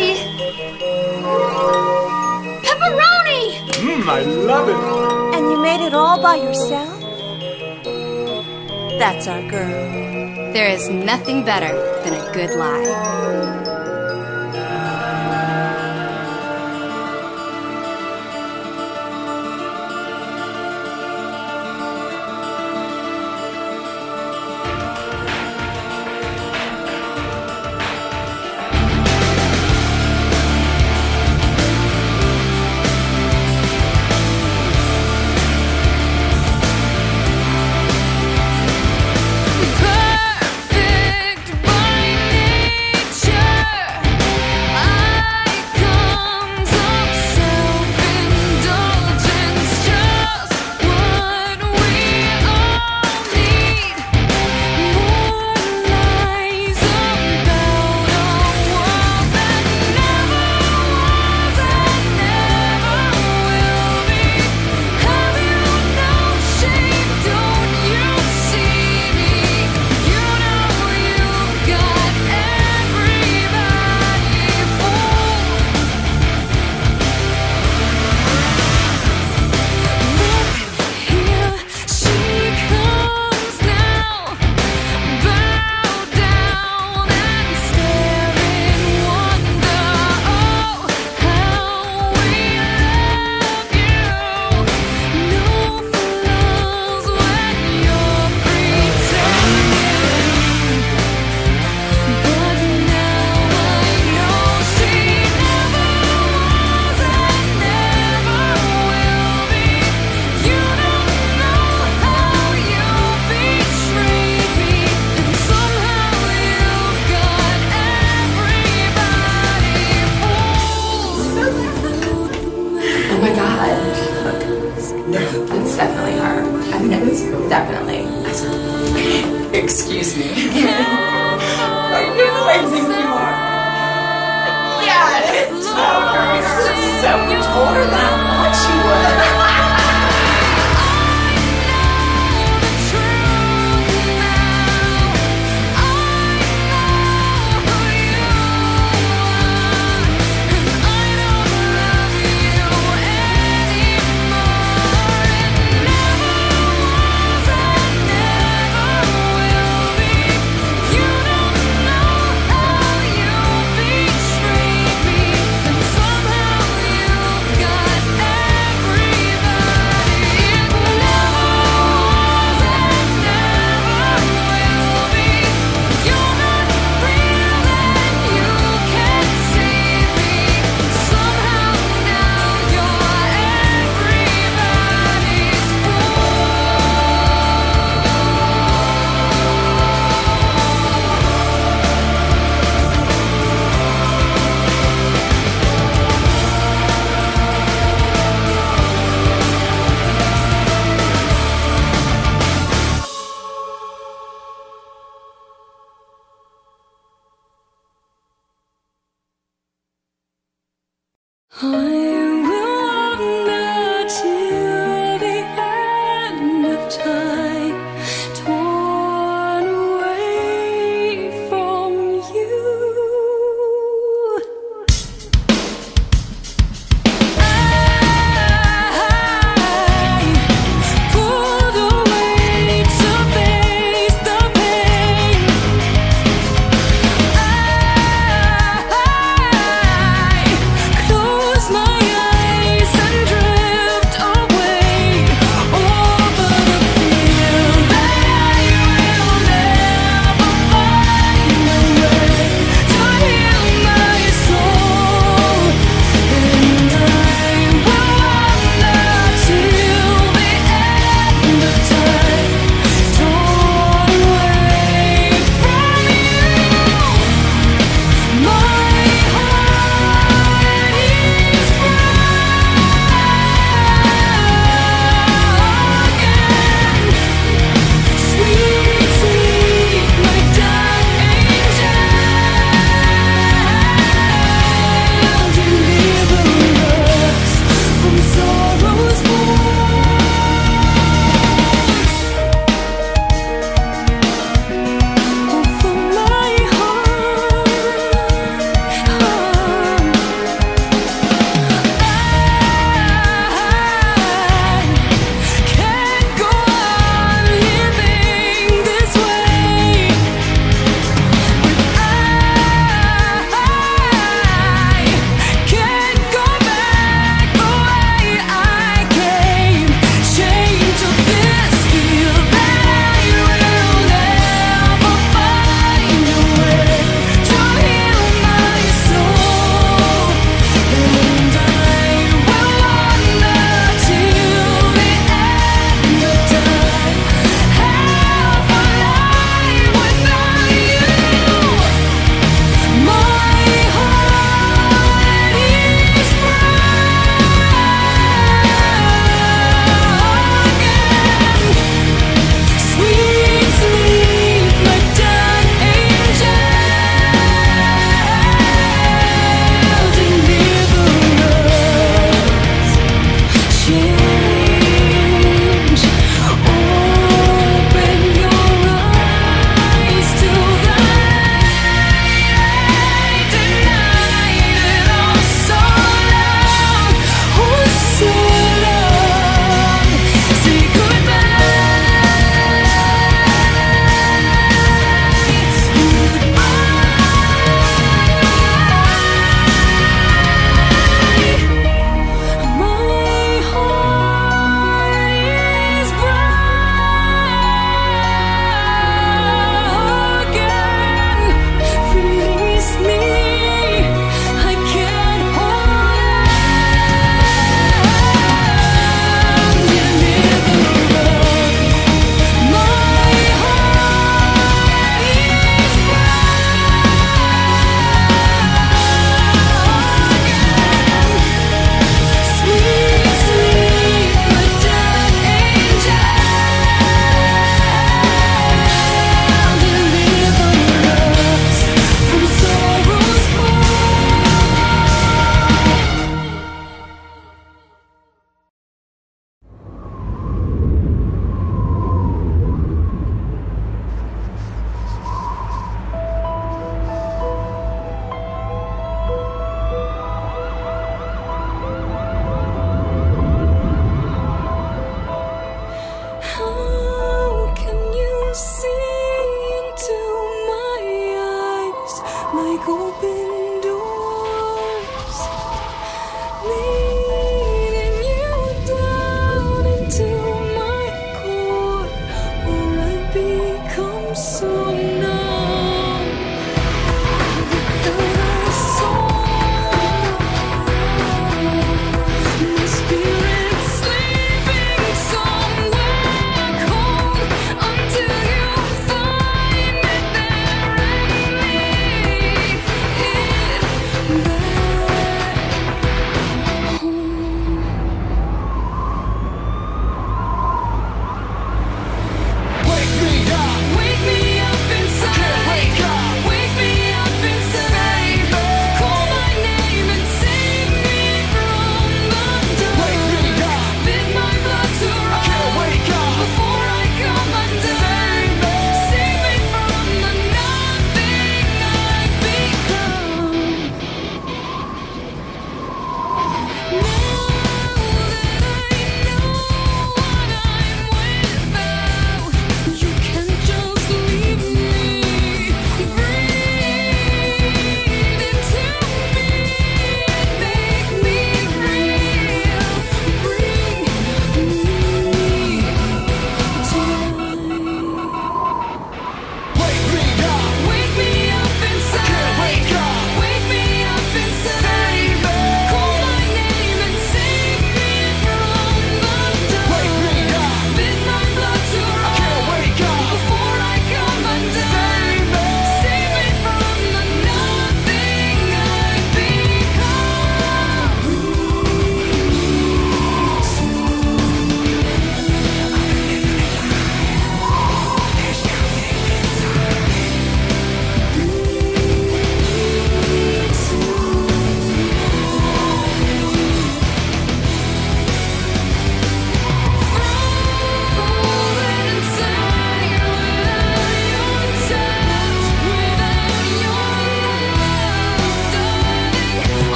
Daddy! Pepperoni! Mmm, I love it! And you made it all by yourself? That's our girl. There is nothing better than a good lie. Excuse me. Are you the way I think you are? Yeah, it's so her. She's so much older than I thought she was. My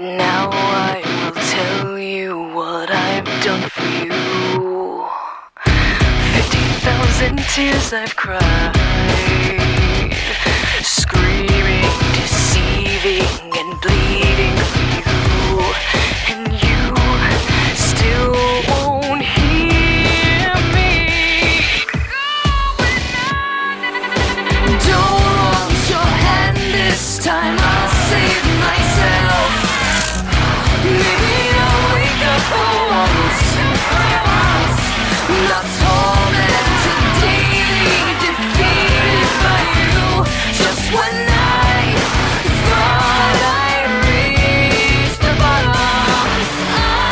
Now I will tell you what I've done for you. 50,000 tears I've cried, screaming, deceiving, and bleeding for you. And you still won't hear me. Going on. Don't hold your hand this time. I'll save myself. Maybe I'll wake up for once, not holding to daily defeated by you. Just when I thought I reached the bottom, I'm going on.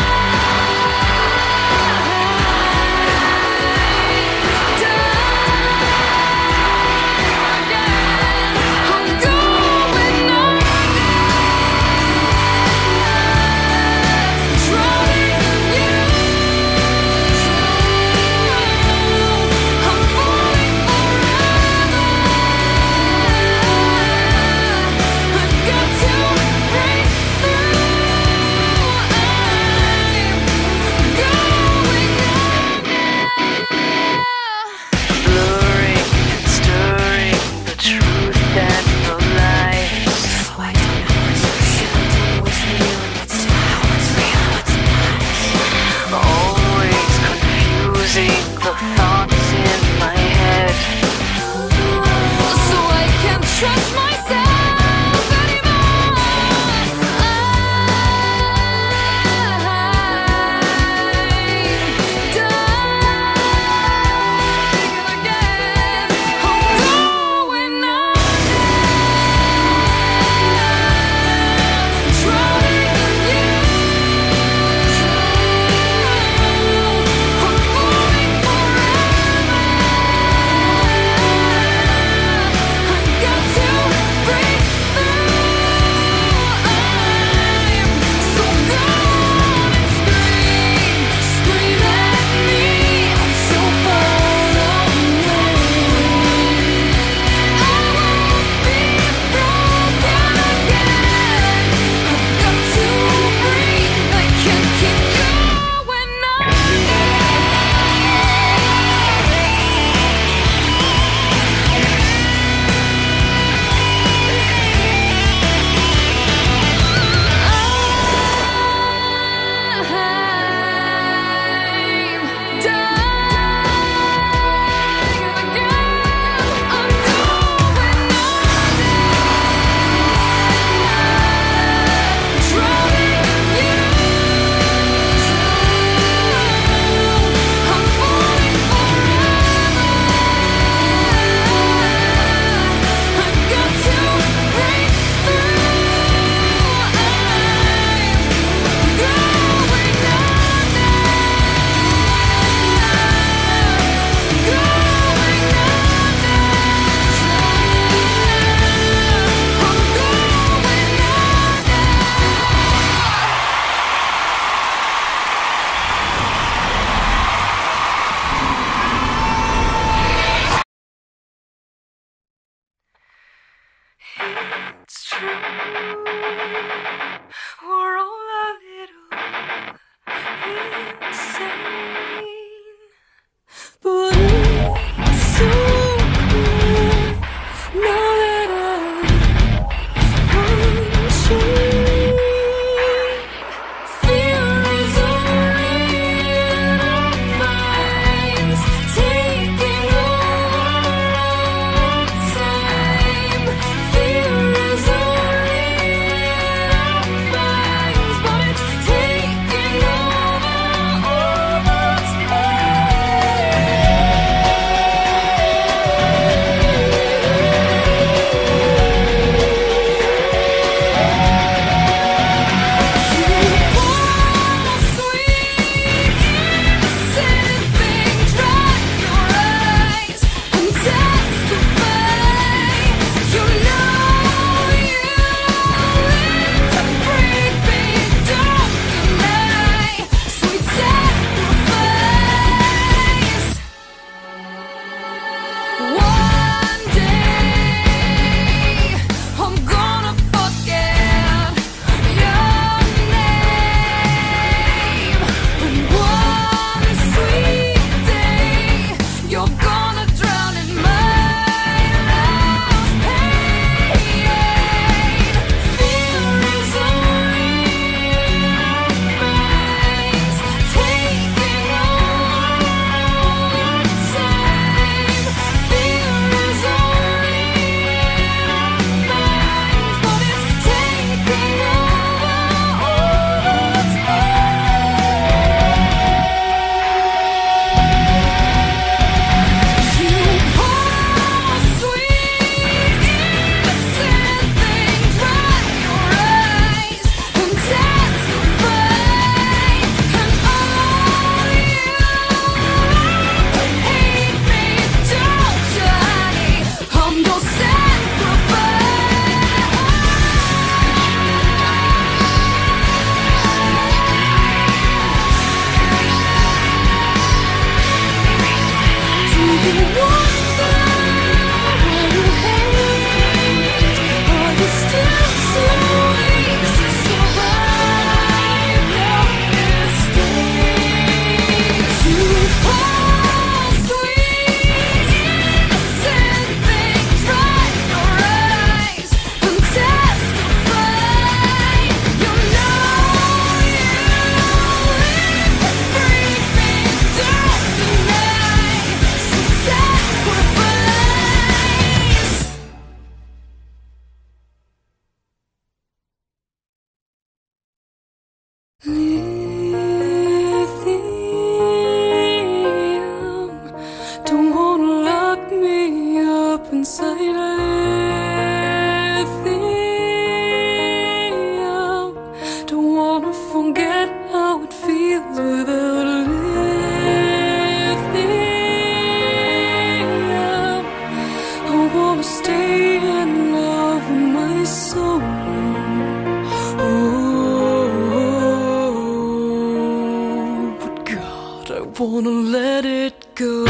wanna let it go.